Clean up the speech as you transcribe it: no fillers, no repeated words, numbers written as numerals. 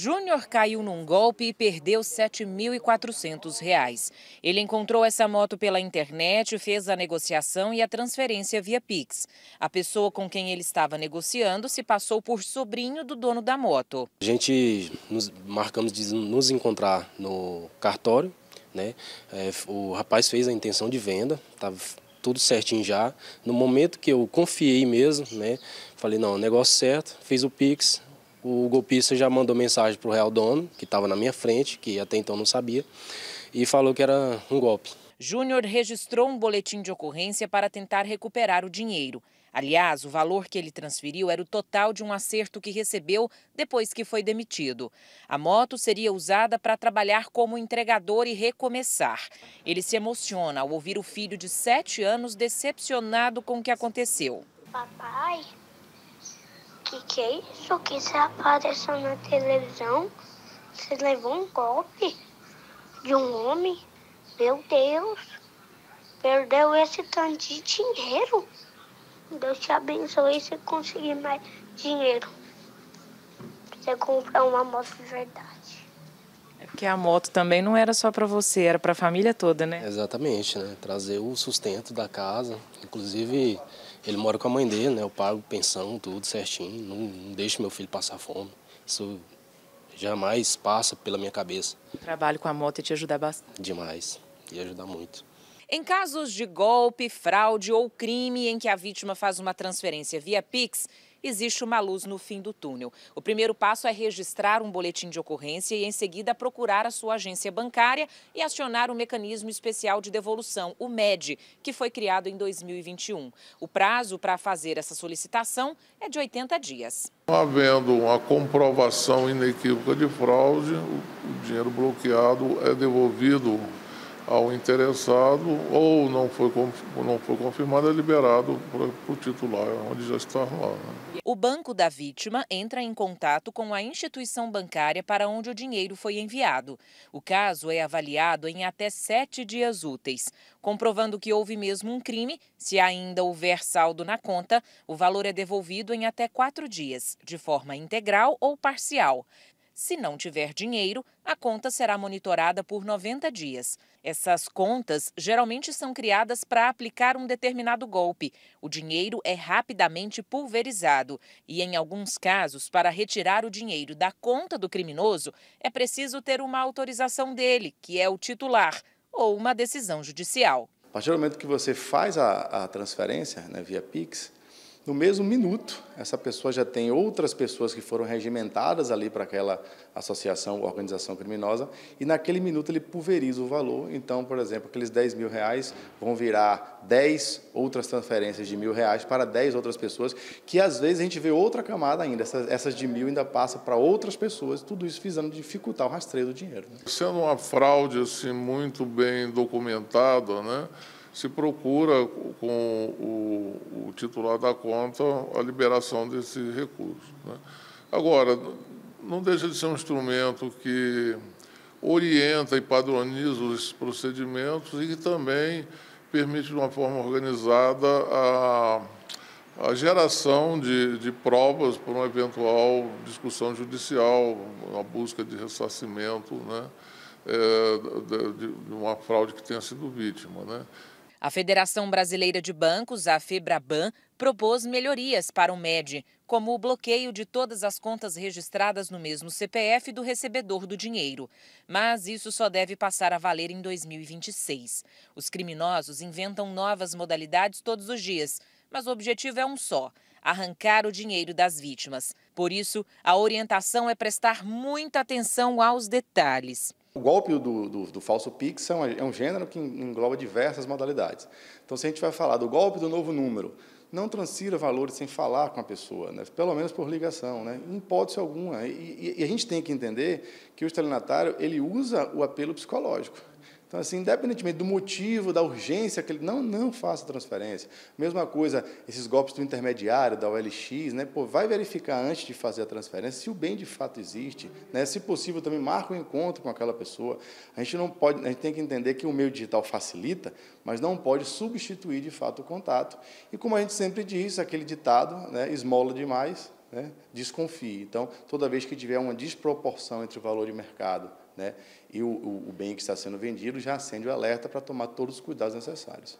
Júnior caiu num golpe e perdeu R$ 7.400. Ele encontrou essa moto pela internet, fez a negociação e a transferência via Pix. A pessoa com quem ele estava negociando se passou por sobrinho do dono da moto. A gente marcamos de nos encontrar no cartório, né? O rapaz fez a intenção de venda, estava tudo certinho já. No momento que eu confiei mesmo, né? Falei, não, negócio certo, fiz o Pix. O golpista já mandou mensagem para o real dono, que estava na minha frente, que até então não sabia, e falou que era um golpe. Júnior registrou um boletim de ocorrência para tentar recuperar o dinheiro. Aliás, o valor que ele transferiu era o total de um acerto que recebeu depois que foi demitido. A moto seria usada para trabalhar como entregador e recomeçar. Ele se emociona ao ouvir o filho de 7 anos decepcionado com o que aconteceu. Papai... Que é isso? Que você apareceu na televisão? Você levou um golpe de um homem? Meu Deus! Perdeu esse tanto de dinheiro? Deus te abençoe se conseguir mais dinheiro. Você comprar uma moto de verdade. É porque a moto também não era só para você, era para a família toda, né? Exatamente, né? Trazer o sustento da casa, inclusive... Ele mora com a mãe dele, né? Eu pago pensão, tudo certinho, não deixo meu filho passar fome. Isso jamais passa pela minha cabeça. O trabalho com a moto ia te ajudar bastante? Demais, ia ajudar muito. Em casos de golpe, fraude ou crime em que a vítima faz uma transferência via Pix, existe uma luz no fim do túnel. O primeiro passo é registrar um boletim de ocorrência e, em seguida, procurar a sua agência bancária e acionar o Mecanismo Especial de Devolução, o MED, que foi criado em 2021. O prazo para fazer essa solicitação é de 80 dias. Havendo uma comprovação inequívoca de fraude, o dinheiro bloqueado é devolvido ao interessado ou não foi confirmado, é liberado para o titular, onde já está lá. Né? O banco da vítima entra em contato com a instituição bancária para onde o dinheiro foi enviado. O caso é avaliado em até 7 dias úteis. Comprovando que houve mesmo um crime, se ainda houver saldo na conta, o valor é devolvido em até 4 dias, de forma integral ou parcial. Se não tiver dinheiro, a conta será monitorada por 90 dias. Essas contas geralmente são criadas para aplicar um determinado golpe. O dinheiro é rapidamente pulverizado e, em alguns casos, para retirar o dinheiro da conta do criminoso, é preciso ter uma autorização dele, que é o titular, ou uma decisão judicial. A partir do momento que você faz a transferência, né, via Pix, no mesmo minuto, essa pessoa já tem outras pessoas que foram regimentadas ali para aquela associação ou organização criminosa e naquele minuto ele pulveriza o valor. Então, por exemplo, aqueles 10 mil reais vão virar 10 outras transferências de R$1.000 para 10 outras pessoas, que às vezes a gente vê outra camada ainda. Essas de R$1.000 ainda passam para outras pessoas, tudo isso visando dificultar o rastreio do dinheiro. Né? Sendo uma fraude assim, muito bem documentada, né? Se procura com o titular da conta a liberação desse recurso. Né? Agora, não deixa de ser um instrumento que orienta e padroniza os procedimentos e que também permite, de uma forma organizada, a geração de provas para uma eventual discussão judicial, a busca de ressarcimento, né? De uma fraude que tenha sido vítima. Né? A Federação Brasileira de Bancos, a FEBRABAN, propôs melhorias para o MED, como o bloqueio de todas as contas registradas no mesmo CPF do recebedor do dinheiro. Mas isso só deve passar a valer em 2026. Os criminosos inventam novas modalidades todos os dias, mas o objetivo é um só: arrancar o dinheiro das vítimas. Por isso, a orientação é prestar muita atenção aos detalhes. O golpe do falso Pix é um gênero que engloba diversas modalidades. Então, se a gente vai falar do golpe do novo número, não transfira valores sem falar com a pessoa, né? Pelo menos por ligação, né? Em hipótese alguma. E a gente tem que entender que o estelionatário ele usa o apelo psicológico. Então, assim, independentemente do motivo, da urgência, que ele não faça transferência. Mesma coisa, esses golpes do intermediário, da OLX, né? Pô, vai verificar antes de fazer a transferência se o bem de fato existe, né? Se possível, também marca um encontro com aquela pessoa. A gente tem que entender que o meio digital facilita, mas não pode substituir de fato o contato. E como a gente sempre diz, aquele ditado, né? Esmola demais, né, desconfie. Então, toda vez que tiver uma desproporção entre o valor de mercado, né, e o bem que está sendo vendido, já acende o alerta para tomar todos os cuidados necessários.